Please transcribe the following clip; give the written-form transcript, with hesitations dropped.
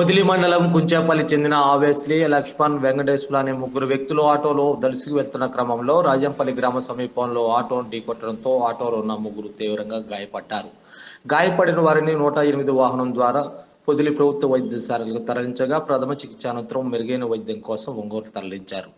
పొదిలి మండలం కుంచేపల్లి చెందిన ఆవేశ్రీ, లక్ష్మణ్, వెంకటేశ్వర అనే ముగ్గురు వ్యక్తులు ఆటోలో దర్శికి వెళ్తున్న క్రమంలో రాజంపల్లి గ్రామ సమీపంలో ఆటోను ఢీకొట్టడంతో ఆటోలో ఉన్న ముగ్గురు తీవ్రంగా గాయపడ్డారు. గాయపడిన వారిని 108 వాహనం ద్వారా పొదిలి ప్రభుత్వ వైద్యశాలకు తరలించగా ప్రథమ చికిత్స అనంతరం మెరుగైన వైద్యం కోసం ఒంగోలు తరలించారు.